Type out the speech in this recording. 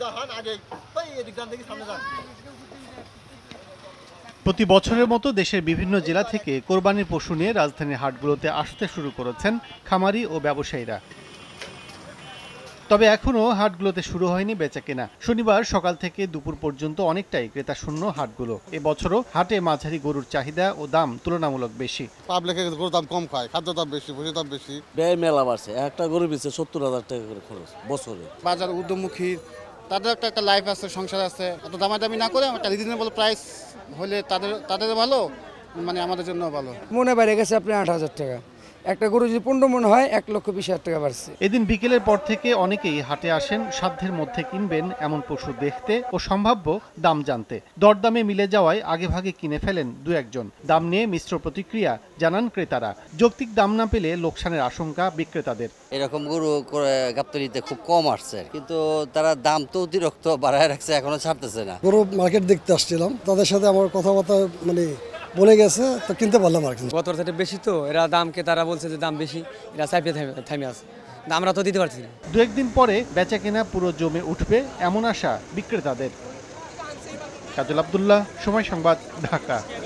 প্রতি বছরের মতো দেশের বিভিন্ন জেলা থেকে কোরবানির পশু নিয়ে রাজধানীর হাটগুলোতে আসতে শুরু করেছেন খামারি ও ব্যবসায়ীরা। তবে এখনো হাটগুলোতে শুরু হয়নি বেচাকেনা। শনিবার সকাল থেকে দুপুর পর্যন্ত অনেকটাই ক্রেতা শূন্য হাটগুলো। এবছরও হাটে মাঝারি গরুর চাহিদা ও দাম তুলনামূলক বেশি। পাবলিকের গরুর দাম কম খায়, খাদ্য দাম বেশি, ভুষির দাম বেশি। ব্যয় মেলা বাড়ছে, একটা গরু বেচে ৭০,০০০ টাকা করে খরচ বছরে। বাজার উদ্যমুখী, তাদের একটা লাইফ আছে, সংসার আছে, এত দামাদামি না করে একটা রিজনেবল প্রাইস হলে তাদের ভালো, মানে আমাদের জন্য ভালো। মনে বাইরে গেছে আপনি ৮,০০০ টাকা। একটা গরু যদি ১৫ মণ হয় ১,২০,০০০ টাকা বাড়ছে। এদিন বিকেলের পর থেকে অনেকেই হাটে আসেন সাধ্যের মধ্যে কিনবেন এমন পশু দেখতে ও সম্ভাব্য দাম জানতে। দরদামে মিলে যাওয়ায় আগেভাগে কিনে ফেলেন দু একজন। দাম নিয়ে মিশ্র প্রতিক্রিয়া জানান ক্রেতারা। যৌক্তিক দাম না পেলে লোকসানের আশঙ্কা বিক্রেতাদের। এরকম গরু গাপ্তলিতে খুব কম আসছে, কিন্তু তারা দাম তো অতিরিক্ত বাড়ায় রাখছে, এখনো ছাড়তেছে না। গরু মার্কেট দেখতে আসছিলাম, তাদের সাথে আমার কথাবার্তা মানে বলে গেছে তো কিনতে পারলাম আর কি। গত বছরের বেশি তো এরা দামকে তারা বলছে যে দাম বেশি, এরা সাইপে থামে আছে, আমরা তো দিতে পারছি না। দু একদিন পরে বেচা কেনা পুরো জমে উঠবে এমন আশা বিক্রেতাদের। কাজল আব্দুল্লাহ, সময় সংবাদ, ঢাকা।